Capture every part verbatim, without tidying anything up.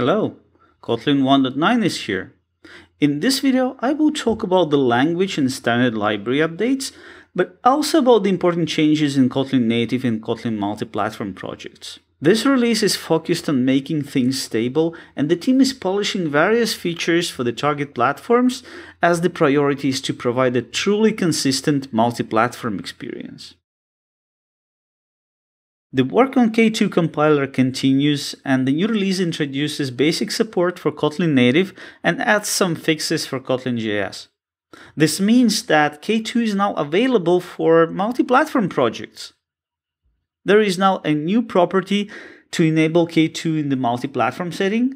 Hello, Kotlin one point nine is here. In this video, I will talk about the language and standard library updates, but also about the important changes in Kotlin native and Kotlin multi-platform projects. This release is focused on making things stable, and the team is polishing various features for the target platforms, as the priority is to provide a truly consistent multi-platform experience. The work on K two compiler continues, and the new release introduces basic support for Kotlin native and adds some fixes for Kotlin J S. This means that K two is now available for multi-platform projects. There is now a new property to enable K two in the multi-platform setting.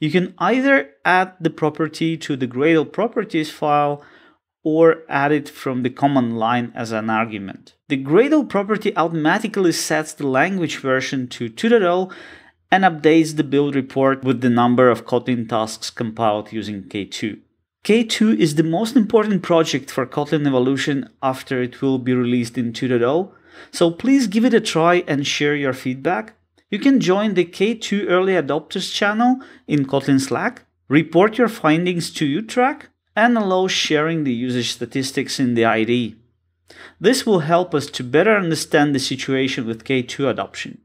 You can either add the property to the Gradle properties file or add it from the command line as an argument. The Gradle property automatically sets the language version to two point oh and updates the build report with the number of Kotlin tasks compiled using K two. K two is the most important project for Kotlin evolution after it will be released in two point oh, so please give it a try and share your feedback. You can join the K two Early Adopters channel in Kotlin Slack, report your findings to YouTrack, and allow sharing the usage statistics in the I D E. This will help us to better understand the situation with K two adoption.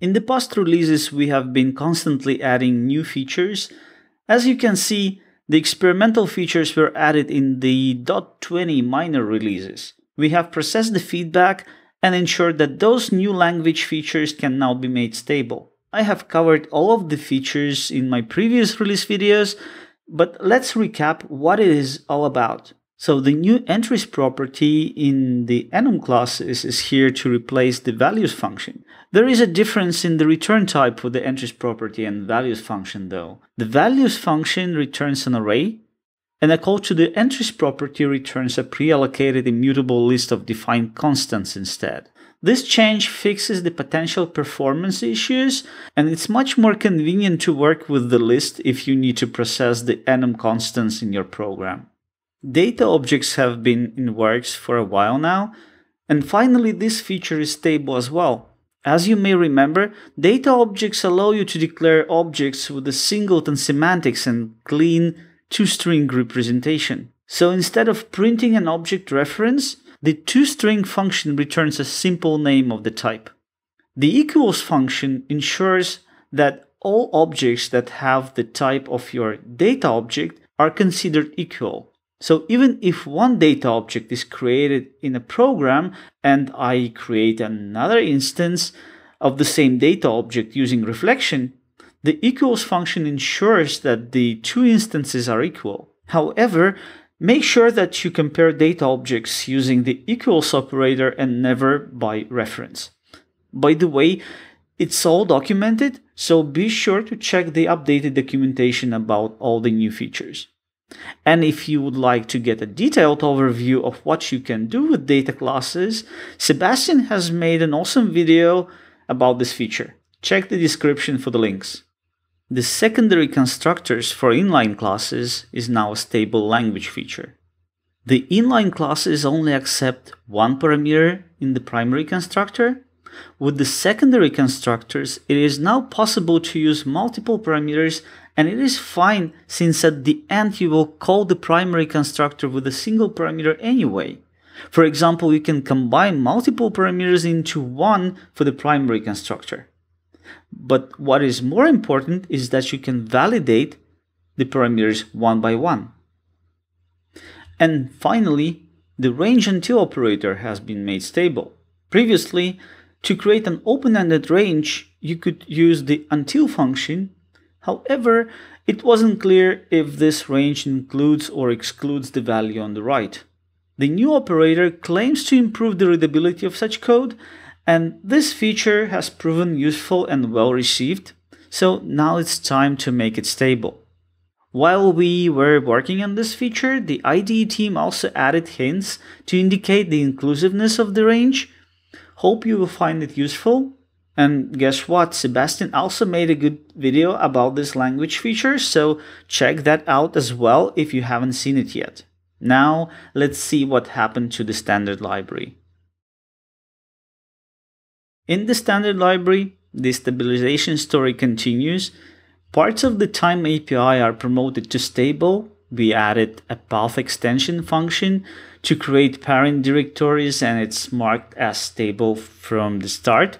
In the past releases, we have been constantly adding new features. As you can see, the experimental features were added in the dot twenty minor releases. We have processed the feedback and ensured that those new language features can now be made stable. I have covered all of the features in my previous release videos, but let's recap what it is all about. So the new entries property in the enum class is, is here to replace the values function. There is a difference in the return type for the entries property and values function though. The values function returns an array, and a call to the entries property returns a pre-allocated immutable list of defined constants instead. This change fixes the potential performance issues, and it's much more convenient to work with the list if you need to process the enum constants in your program. Data objects have been in works for a while now, and finally this feature is stable as well. As you may remember, data objects allow you to declare objects with a singleton semantics and clean two-string representation. So instead of printing an object reference, the toString function returns a simple name of the type. The equals function ensures that all objects that have the type of your data object are considered equal. So even if one data object is created in a program and I create another instance of the same data object using reflection, the equals function ensures that the two instances are equal. However, make sure that you compare data objects using the equals operator and never by reference. By the way, it's all documented, so be sure to check the updated documentation about all the new features. And if you would like to get a detailed overview of what you can do with data classes, Sebastian has made an awesome video about this feature. Check the description for the links. The secondary constructors for inline classes is now a stable language feature. The inline classes only accept one parameter in the primary constructor. With the secondary constructors, it is now possible to use multiple parameters, and it is fine since at the end you will call the primary constructor with a single parameter anyway. For example, you can combine multiple parameters into one for the primary constructor. But what is more important is that you can validate the parameters one by one. And finally, the range until operator has been made stable. Previously, to create an open-ended range, you could use the until function. However, it wasn't clear if this range includes or excludes the value on the right. The new operator claims to improve the readability of such code, and this feature has proven useful and well received, so now it's time to make it stable. While we were working on this feature, the I D E team also added hints to indicate the inclusiveness of the range. Hope you will find it useful. And guess what? Sebastian also made a good video about this language feature, so check that out as well if you haven't seen it yet. Now, let's see what happened to the standard library. In the standard library, The stabilization story continues. Parts of the time A P I are promoted to stable. We added a path extension function to create parent directories, and it's marked as stable from the start.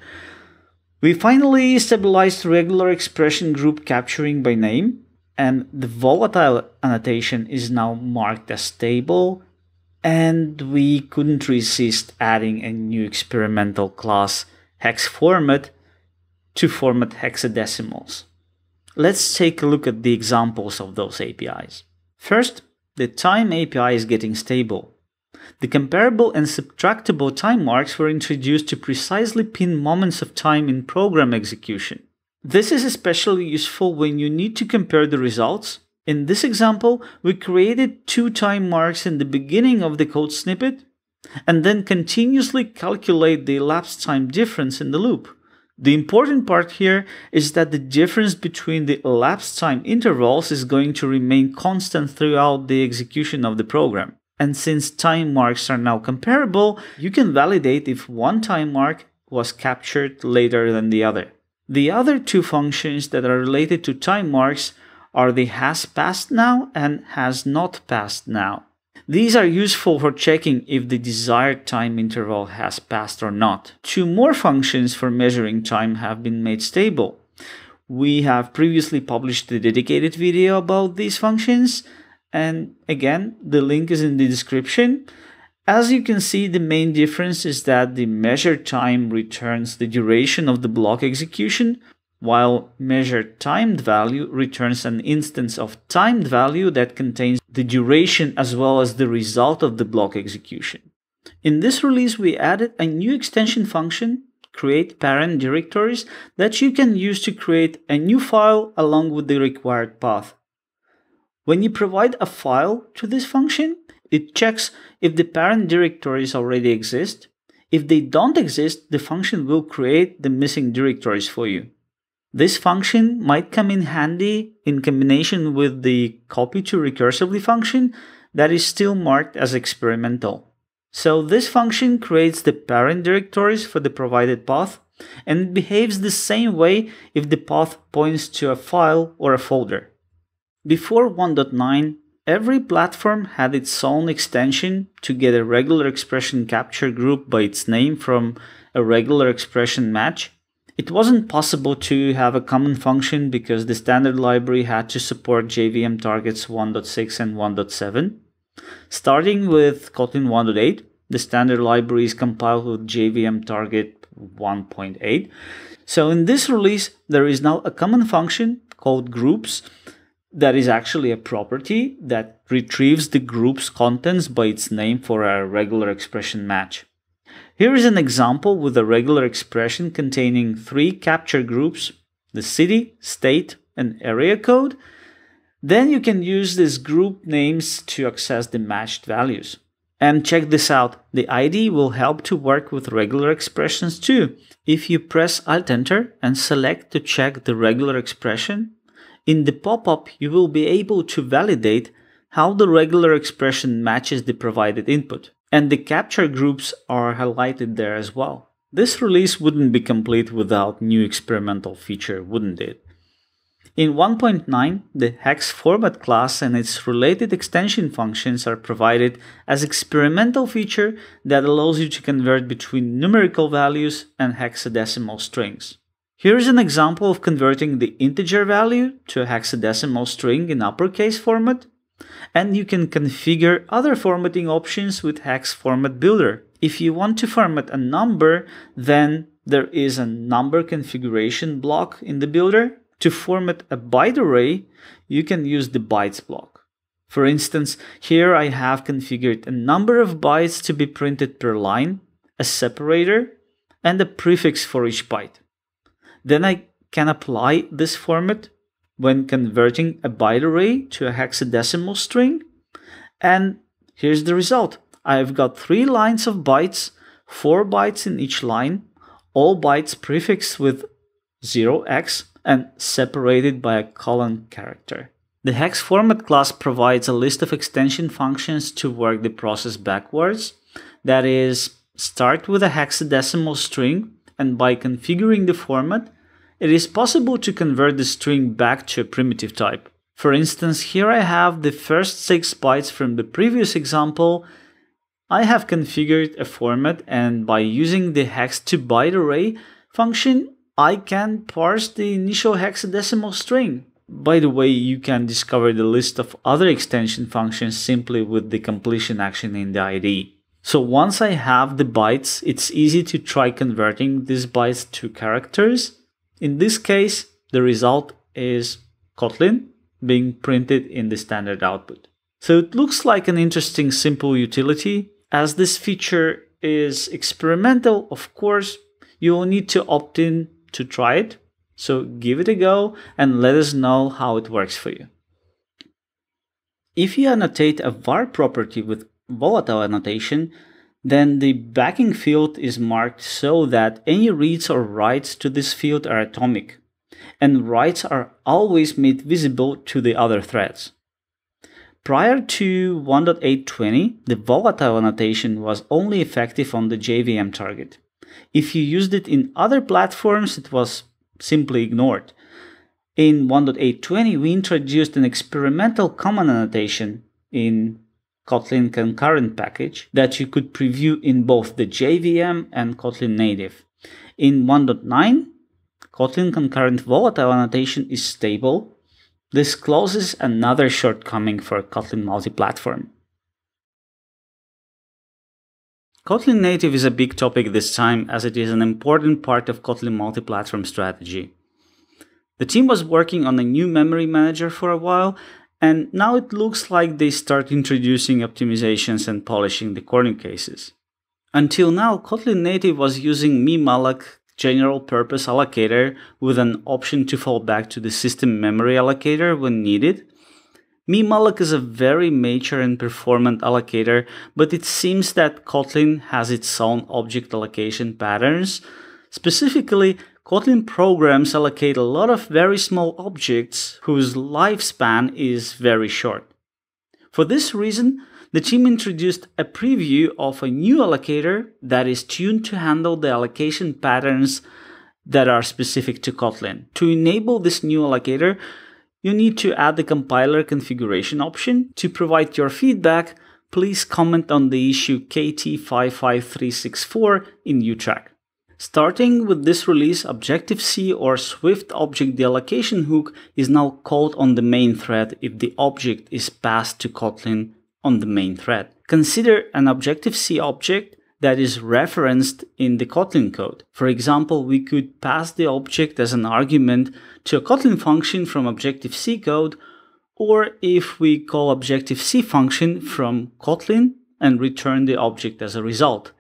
We finally stabilized regular expression group capturing by name, and the volatile annotation is now marked as stable, and we couldn't resist adding a new experimental class hexFormat to format hexadecimals. Let's take a look at the examples of those A P Is. First, the time A P I is getting stable. The comparable and subtractable time marks were introduced to precisely pin moments of time in program execution. This is especially useful when you need to compare the results. In this example, we created two time marks in the beginning of the code snippet and then continuously calculate the elapsed time difference in the loop. The important part here is that the difference between the elapsed time intervals is going to remain constant throughout the execution of the program. And since time marks are now comparable, you can validate if one time mark was captured later than the other. The other two functions that are related to time marks are the hasPassedNow and hasNotPassedNow. These are useful for checking if the desired time interval has passed or not. Two more functions for measuring time have been made stable. We have previously published a dedicated video about these functions, and again, the link is in the description. As you can see, the main difference is that the measured time returns the duration of the block execution, while measured timed value returns an instance of timed value that contains the duration as well as the result of the block execution. In this release, we added a new extension function, create parent directories, that you can use to create a new file along with the required path. When you provide a file to this function, it checks if the parent directories already exist. If they don't exist, the function will create the missing directories for you. This function might come in handy in combination with the copy to recursively function that is still marked as experimental. So this function creates the parent directories for the provided path, and it behaves the same way if the path points to a file or a folder. Before one point nine, every platform had its own extension to get a regular expression capture group by its name from a regular expression match. It wasn't possible to have a common function because the standard library had to support J V M targets one point six and one point seven. Starting with Kotlin one point eight, the standard library is compiled with J V M target one point eight. So in this release, there is now a common function called groups that is actually a property that retrieves the group's contents by its name for a regular expression match. Here is an example with a regular expression containing three capture groups, the city, state, and area code. Then you can use these group names to access the matched values. And check this out, the I D will help to work with regular expressions too. If you press Alt-Enter and select to check the regular expression, in the pop-up you will be able to validate how the regular expression matches the provided input. And the capture groups are highlighted there as well. This release wouldn't be complete without new experimental feature, wouldn't it? In one point nine, the hexFormat class and its related extension functions are provided as experimental feature that allows you to convert between numerical values and hexadecimal strings. Here is an example of converting the integer value to a hexadecimal string in uppercase format. And you can configure other formatting options with Hex Format Builder. If you want to format a number, then there is a number configuration block in the builder. To format a byte array, you can use the bytes block. For instance, here I have configured a number of bytes to be printed per line, a separator, and a prefix for each byte. Then I can apply this format when converting a byte array to a hexadecimal string. And here's the result. I've got three lines of bytes, four bytes in each line, all bytes prefixed with zero x and separated by a colon character. The hexFormat class provides a list of extension functions to work the process backwards. That is, start with a hexadecimal string, and by configuring the format, it is possible to convert the string back to a primitive type. For instance, here I have the first six bytes from the previous example. I have configured a format, and by using the hex to byte array function, I can parse the initial hexadecimal string. By the way, you can discover the list of other extension functions simply with the completion action in the I D E. So once I have the bytes, it's easy to try converting these bytes to characters. In this case, the result is Kotlin being printed in the standard output. So it looks like an interesting simple utility. As this feature is experimental, of course, you will need to opt in to try it. So give it a go and let us know how it works for you. If you annotate a var property with volatile annotation, then the backing field is marked so that any reads or writes to this field are atomic, and writes are always made visible to the other threads. Prior to one point eight twenty, the volatile annotation was only effective on the J V M target. If you used it in other platforms, it was simply ignored. In one point eight twenty, we introduced an experimental common annotation in Kotlin concurrent package that you could preview in both the J V M and Kotlin native. In one point nine, Kotlin concurrent volatile annotation is stable. This closes another shortcoming for Kotlin multi-platform. Kotlin native is a big topic this time, as it is an important part of Kotlin multi-platform strategy. The team was working on a new memory manager for a while, and now it looks like they start introducing optimizations and polishing the corner cases. Until now, Kotlin native was using MiMalloc general purpose allocator with an option to fall back to the system memory allocator when needed. MiMalloc is a very mature and performant allocator, but it seems that Kotlin has its own object allocation patterns. Specifically, Kotlin programs allocate a lot of very small objects whose lifespan is very short. For this reason, the team introduced a preview of a new allocator that is tuned to handle the allocation patterns that are specific to Kotlin. To enable this new allocator, you need to add the compiler configuration option. To provide your feedback, please comment on the issue K T five five three six four in YouTrack. Starting with this release, Objective-C or Swift object deallocation hook is now called on the main thread if the object is passed to Kotlin on the main thread. Consider an Objective-C object that is referenced in the Kotlin code. For example, we could pass the object as an argument to a Kotlin function from Objective-C code, or if we call Objective-C function from Kotlin and return the object as a result.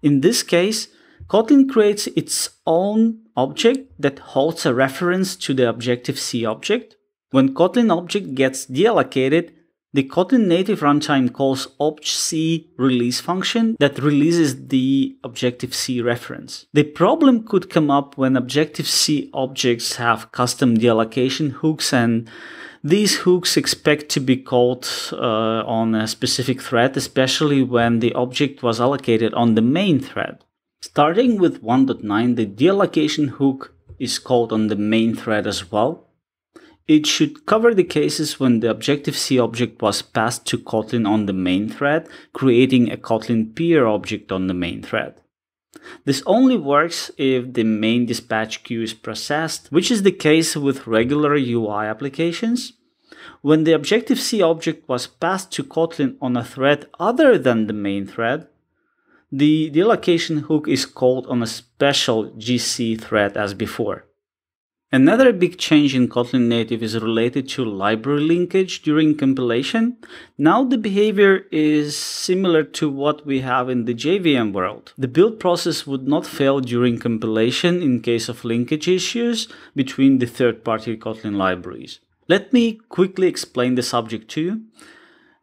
In this case, Kotlin creates its own object that holds a reference to the Objective-C object. When Kotlin object gets deallocated, the Kotlin native runtime calls obj.c release function that releases the Objective-C reference. The problem could come up when Objective-C objects have custom deallocation hooks, and these hooks expect to be called uh, on a specific thread, especially when the object was allocated on the main thread. Starting with one point nine, the deallocation hook is called on the main thread as well. It should cover the cases when the Objective-C object was passed to Kotlin on the main thread, creating a Kotlin peer object on the main thread. This only works if the main dispatch queue is processed, which is the case with regular U I applications. When the Objective-C object was passed to Kotlin on a thread other than the main thread, the deallocation hook is called on a special G C thread as before. Another big change in Kotlin native is related to library linkage during compilation. Now the behavior is similar to what we have in the J V M world. The build process would not fail during compilation in case of linkage issues between the third-party Kotlin libraries. Let me quickly explain the subject too.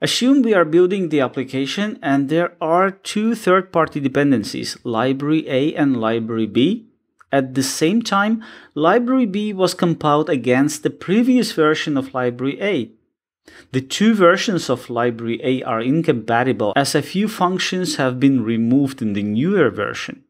Assume we are building the application and there are two third-party dependencies, library A and library B. At the same time, library B was compiled against the previous version of library A. The two versions of library A are incompatible, as a few functions have been removed in the newer version.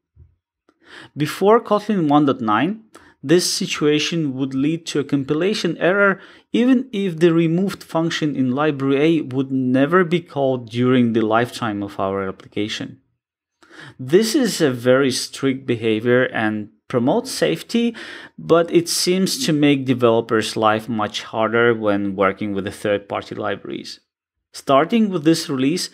Before Kotlin one point nine, This situation would lead to a compilation error even if the removed function in library A would never be called during the lifetime of our application. This is a very strict behavior and promotes safety, but it seems to make developers' life much harder when working with the third-party libraries. Starting with this release,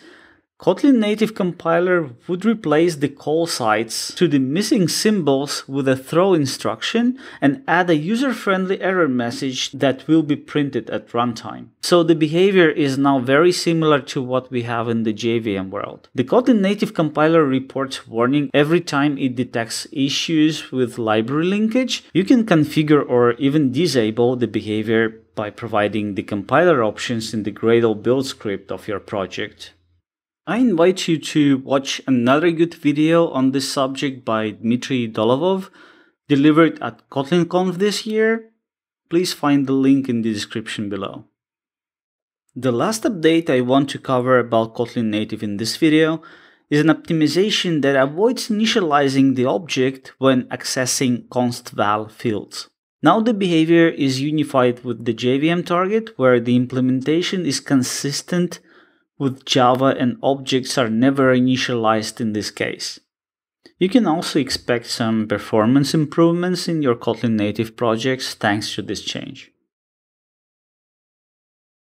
Kotlin native compiler would replace the call sites to the missing symbols with a throw instruction and add a user-friendly error message that will be printed at runtime. So the behavior is now very similar to what we have in the J V M world. The Kotlin native compiler reports warning every time it detects issues with library linkage. You can configure or even disable the behavior by providing the compiler options in the Gradle build script of your project. I invite you to watch another good video on this subject by Dmitry Dolgov, delivered at KotlinConf this year. Please find the link in the description below. The last update I want to cover about Kotlin native in this video is an optimization that avoids initializing the object when accessing const_val fields. Now the behavior is unified with the J V M target, where the implementation is consistent with Java and objects are never initialized in this case. You can also expect some performance improvements in your Kotlin native projects thanks to this change.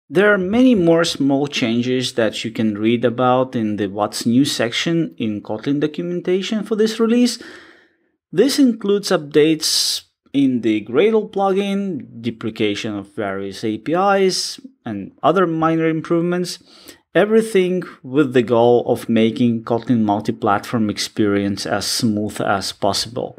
There are many more small changes that you can read about in the What's New section in Kotlin documentation for this release. This includes updates in the Gradle plugin, deprecation of various A P Is, and other minor improvements. Everything with the goal of making Kotlin multi-platform experience as smooth as possible.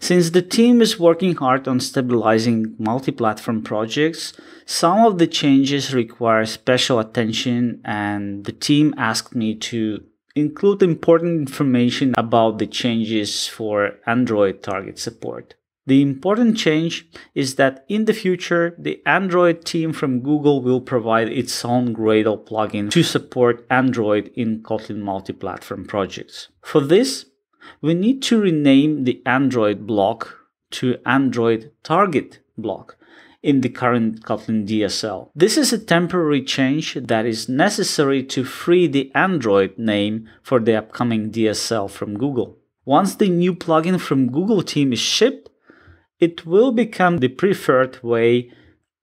Since the team is working hard on stabilizing multi-platform projects, some of the changes require special attention, and the team asked me to include important information about the changes for Android target support. The important change is that in the future, the Android team from Google will provide its own Gradle plugin to support Android in Kotlin multi-platform projects. For this, we need to rename the Android block to Android target block in the current Kotlin D S L. This is a temporary change that is necessary to free the Android name for the upcoming D S L from Google. Once the new plugin from Google team is shipped, it will become the preferred way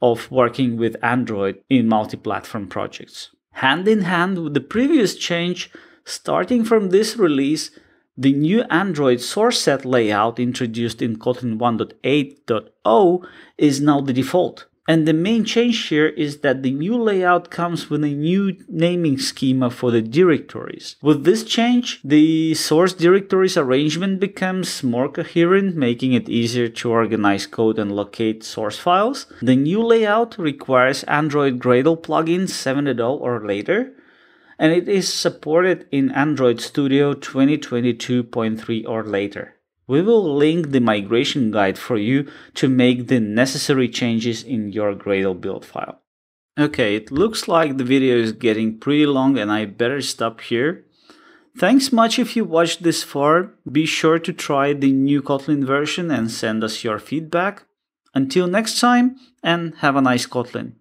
of working with Android in multi-platform projects. Hand in hand with the previous change, starting from this release, the new Android source set layout introduced in Kotlin one point eight point zero is now the default. And the main change here is that the new layout comes with a new naming schema for the directories. With this change, the source directories arrangement becomes more coherent, making it easier to organize code and locate source files. The new layout requires Android Gradle plugin seven point zero or later, and it is supported in Android Studio twenty twenty-two point three or later. We will link the migration guide for you to make the necessary changes in your Gradle build file. Okay, it looks like the video is getting pretty long and I better stop here. Thanks much if you watched this far. Be sure to try the new Kotlin version and send us your feedback. Until next time, and have a nice Kotlin.